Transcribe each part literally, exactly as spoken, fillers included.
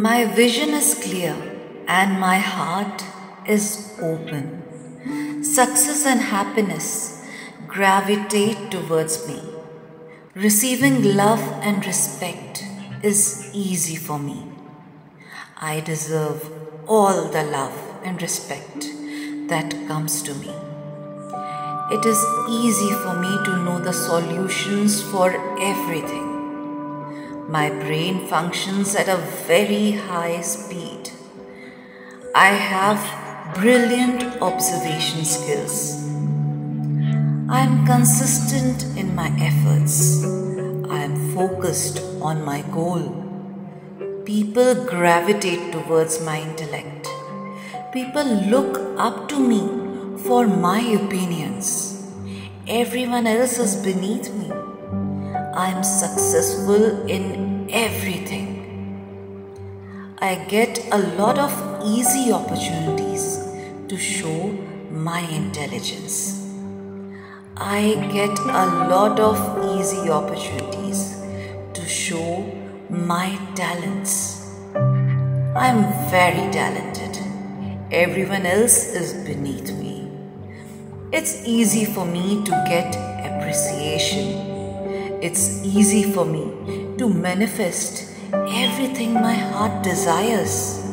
My vision is clear and my heart is open. Success and happiness gravitate towards me. Receiving love and respect is easy for me. I deserve all the love and respect that comes to me. It is easy for me to know the solutions for everything. My brain functions at a very high speed. I have brilliant observation skills. I am consistent in my efforts. I am focused on my goal. People gravitate towards my intellect. People look up to me for my opinions. Everyone else is beneath me. I am successful in everything. I get a lot of easy opportunities to show my intelligence. I get a lot of easy opportunities to show my talents. I am very talented. Everyone else is beneath me. It's easy for me to get appreciation. It's easy for me to manifest everything my heart desires.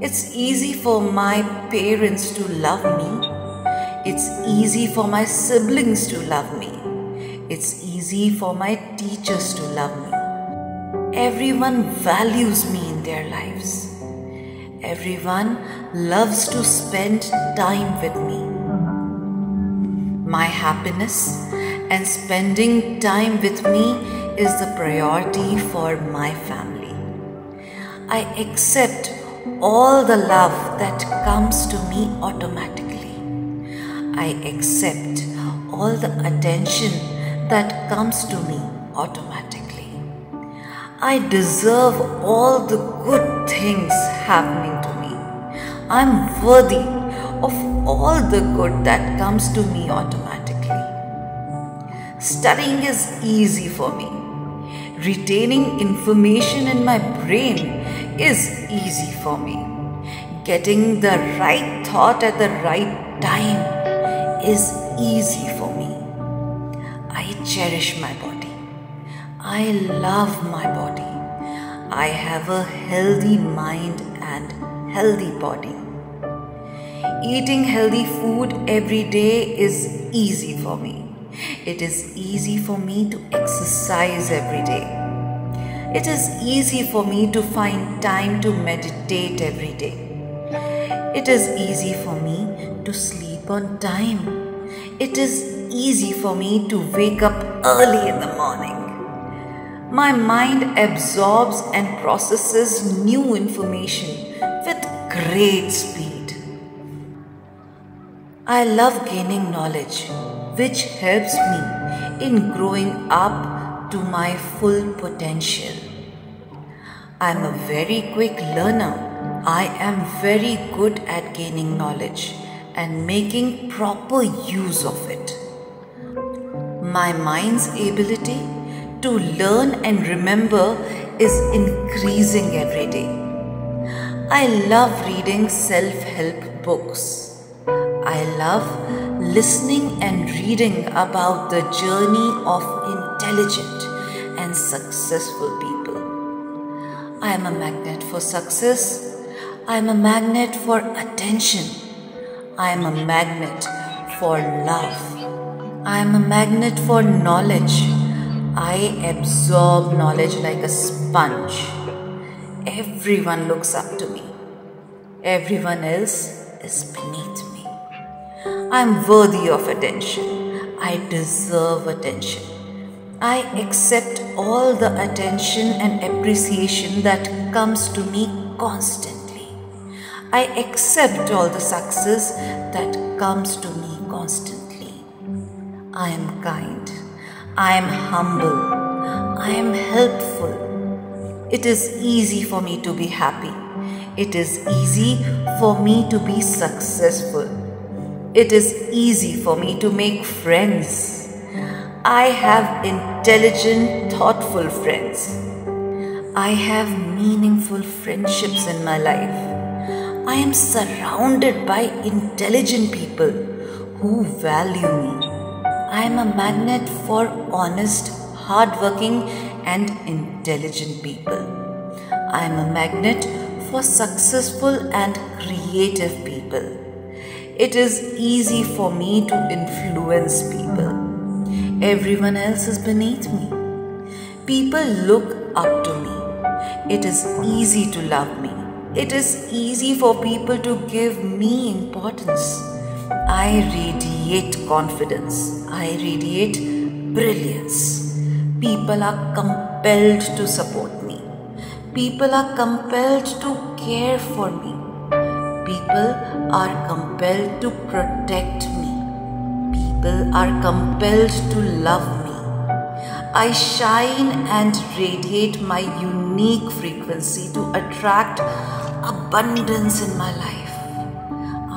It's easy for my parents to love me. It's easy for my siblings to love me. It's easy for my teachers to love me. Everyone values me in their lives. Everyone loves to spend time with me. My happiness and spending time with me is the priority for my family. I accept all the love that comes to me automatically. I accept all the attention that comes to me automatically. I deserve all the good things happening to me. I'm worthy of all the good that comes to me automatically. Studying is easy for me. Retaining information in my brain is easy for me. Getting the right thought at the right time is easy for me. I cherish my body. I love my body. I have a healthy mind and healthy body. Eating healthy food every day is easy for me. It is easy for me to exercise every day. It is easy for me to find time to meditate every day. It is easy for me to sleep on time. It is easy for me to wake up early in the morning. My mind absorbs and processes new information with great speed. I love gaining knowledge, which helps me in growing up to my full potential. I am a very quick learner. I am very good at gaining knowledge and making proper use of it. My mind's ability to learn and remember is increasing every day. I love reading self-help books. I love listening and reading about the journey of intelligent and successful people. I am a magnet for success. I am a magnet for attention. I am a magnet for love. I am a magnet for knowledge. I absorb knowledge like a sponge. Everyone looks up to me. Everyone else is beneath me. I am worthy of attention. I deserve attention. I accept all the attention and appreciation that comes to me constantly. I accept all the success that comes to me constantly. I am kind. I am humble. I am helpful. It is easy for me to be happy. It is easy for me to be successful. It is easy for me to make friends. I have intelligent, thoughtful friends. I have meaningful friendships in my life. I am surrounded by intelligent people who value me. I am a magnet for honest, hardworking and intelligent people. I am a magnet for successful and creative people. It is easy for me to influence people. Everyone else is beneath me. People look up to me. It is easy to love me. It is easy for people to give me importance. I radiate confidence. I radiate brilliance. People are compelled to support me. People are compelled to care for me. People are compelled to protect me. People are compelled to love me. I shine and radiate my unique frequency to attract abundance in my life.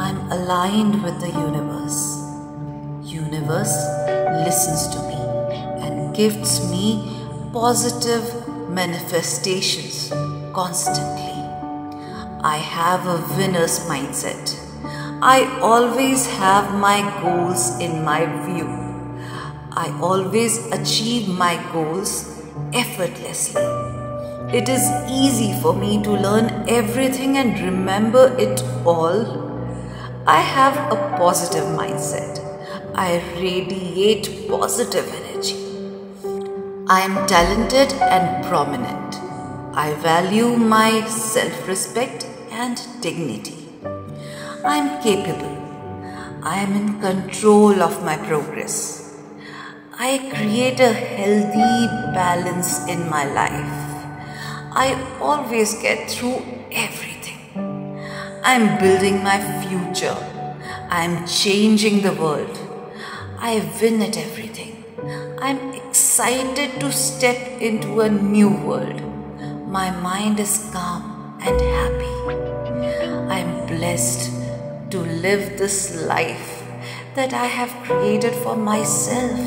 I'm aligned with the universe. Universe listens to me and gifts me positive manifestations constantly. I have a winner's mindset. I always have my goals in my view. I always achieve my goals effortlessly. It is easy for me to learn everything and remember it all. I have a positive mindset. I radiate positive energy. I am talented and prominent. I value my self-respect and dignity. I am capable. I am in control of my progress. I create a healthy balance in my life. I always get through everything. I am building my future. I am changing the world. I win at everything. I am excited to step into a new world. My mind is calm and happy. I am blessed to live this life that I have created for myself.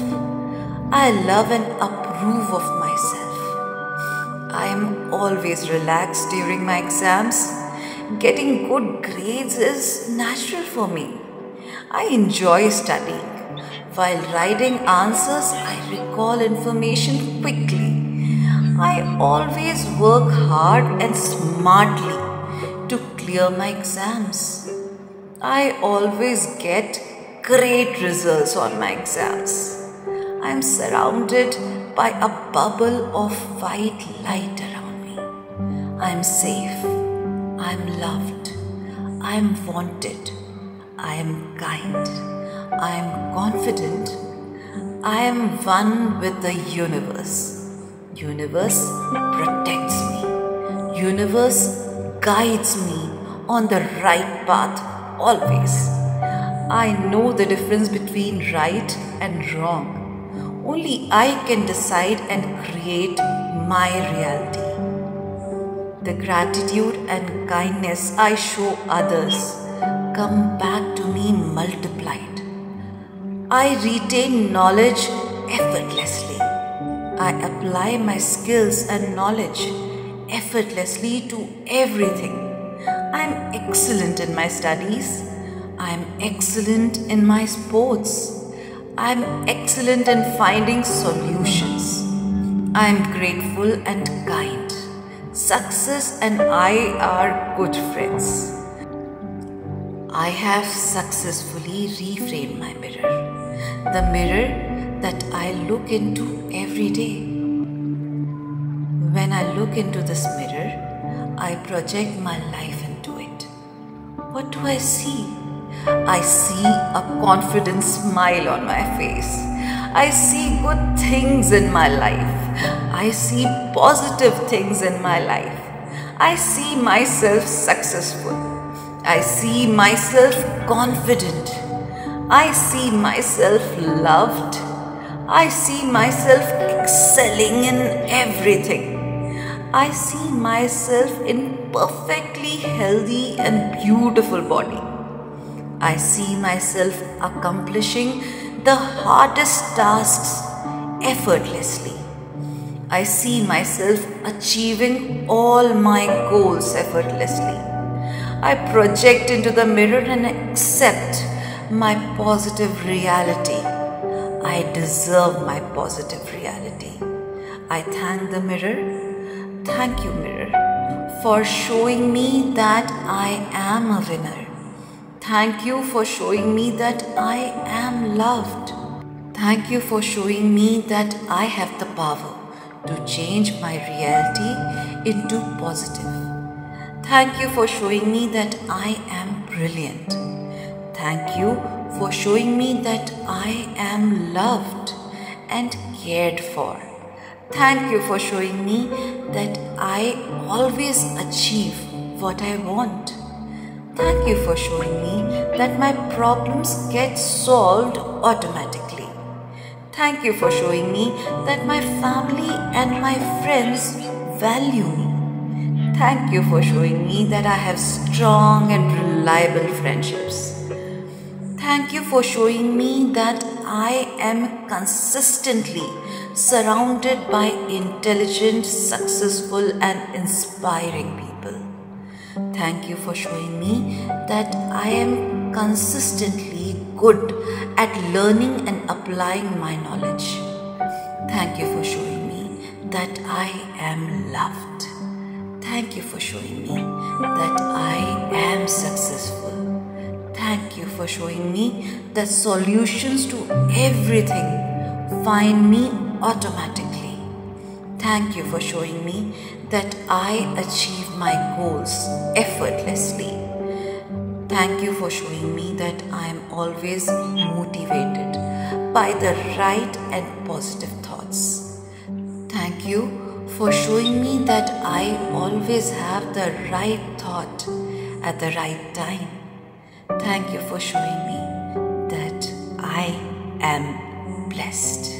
I love and approve of myself. I am always relaxed during my exams. Getting good grades is natural for me. I enjoy studying. While writing answers, I recall information quickly. I always work hard and smartly to clear my exams. I always get great results on my exams. I am surrounded by a bubble of white light around me. I am safe. I am loved. I am wanted. I am kind. I am confident. I am one with the universe. Universe protects me. Universe guides me on the right path always. I know the difference between right and wrong. Only I can decide and create my reality. The gratitude and kindness I show others come back to me multiplied. I retain knowledge effortlessly. I apply my skills and knowledge effortlessly to everything. I am excellent in my studies. I am excellent in my sports. I am excellent in finding solutions. I am grateful and kind. Success and I are good friends. I have successfully reframed my mirror. The mirror that I look into every day. When I look into this mirror, I project my life into it. What do I see? I see a confident smile on my face. I see good things in my life. I see positive things in my life. I see myself successful. I see myself confident. I see myself loved. I see myself excelling in everything. I see myself in perfectly healthy and beautiful body. I see myself accomplishing the hardest tasks effortlessly. I see myself achieving all my goals effortlessly. I project into the mirror and accept my positive reality. I deserve my positive reality. I thank the mirror. Thank you, mirror, for showing me that I am a winner. Thank you for showing me that I am loved. Thank you for showing me that I have the power to change my reality into positive. Thank you for showing me that I am brilliant. Thank you for showing me that I am loved and cared for. Thank you for showing me that I always achieve what I want. Thank you for showing me that my problems get solved automatically. Thank you for showing me that my family and my friends value me. Thank you for showing me that I have strong and reliable friendships. Thank you for showing me that I am consistently surrounded by intelligent, successful, and inspiring people. Thank you for showing me that I am consistently good at learning and applying my knowledge. Thank you for showing me that I am loved. Thank you for showing me that I am successful. Thank you for showing me that solutions to everything find me automatically. Thank you for showing me that I achieve my goals effortlessly. Thank you for showing me that I am always motivated by the right and positive thoughts. Thank you for showing me that I always have the right thought at the right time. Thank you for showing me that I am blessed.